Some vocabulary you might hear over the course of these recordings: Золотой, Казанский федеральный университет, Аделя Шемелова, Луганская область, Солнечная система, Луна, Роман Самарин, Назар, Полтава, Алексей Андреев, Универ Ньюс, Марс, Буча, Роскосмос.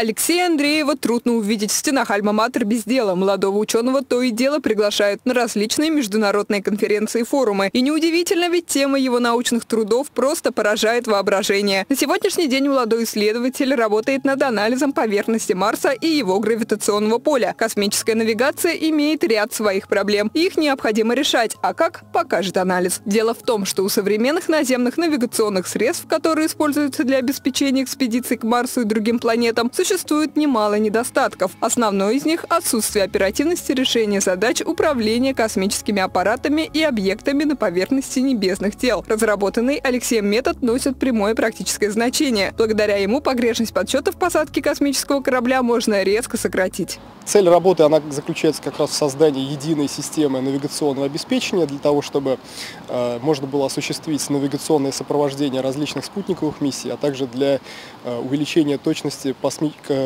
Алексея Андреева трудно увидеть в стенах альма-матер без дела. Молодого ученого то и дело приглашают на различные международные конференции и форумы. И неудивительно, ведь тема его научных трудов просто поражает воображение. На сегодняшний день молодой исследователь работает над анализом поверхности Марса и его гравитационного поля. Космическая навигация имеет ряд своих проблем. Их необходимо решать, а как – покажет анализ. Дело в том, что у современных наземных навигационных средств, которые используются для обеспечения экспедиций к Марсу и другим планетам, существует немало недостатков. Основной из них – отсутствие оперативности решения задач управления космическими аппаратами и объектами на поверхности небесных тел. Разработанный Алексеем метод носит прямое практическое значение. Благодаря ему погрешность подсчетов посадки космического корабля можно резко сократить. Цель работы она заключается как раз в создании единой системы навигационного обеспечения для того, чтобы можно было осуществить навигационное сопровождение различных спутниковых миссий, а также для увеличения точности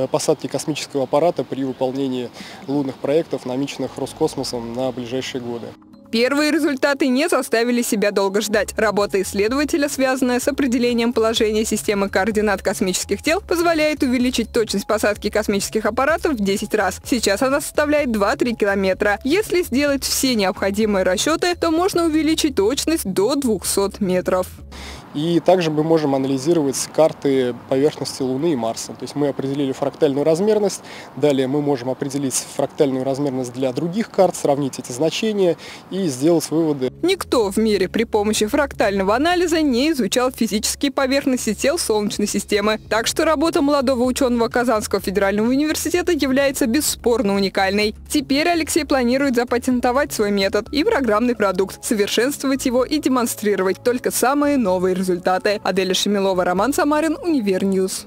посадки космического аппарата при выполнении лунных проектов, намеченных Роскосмосом на ближайшие годы. Первые результаты не заставили себя долго ждать. Работа исследователя, связанная с определением положения системы координат космических тел, позволяет увеличить точность посадки космических аппаратов в 10 раз. Сейчас она составляет 2-3 километра. Если сделать все необходимые расчеты, то можно увеличить точность до 200 метров. И также мы можем анализировать карты поверхности Луны и Марса. То есть мы определили фрактальную размерность, далее мы можем определить фрактальную размерность для других карт, сравнить эти значения и сделать выводы. Никто в мире при помощи фрактального анализа не изучал физические поверхности тел Солнечной системы. Так что работа молодого ученого Казанского федерального университета является бесспорно уникальной. Теперь Алексей планирует запатентовать свой метод и программный продукт, совершенствовать его и демонстрировать только самые новые результаты. Аделя Шемелова, Роман Самарин, Универ Ньюс.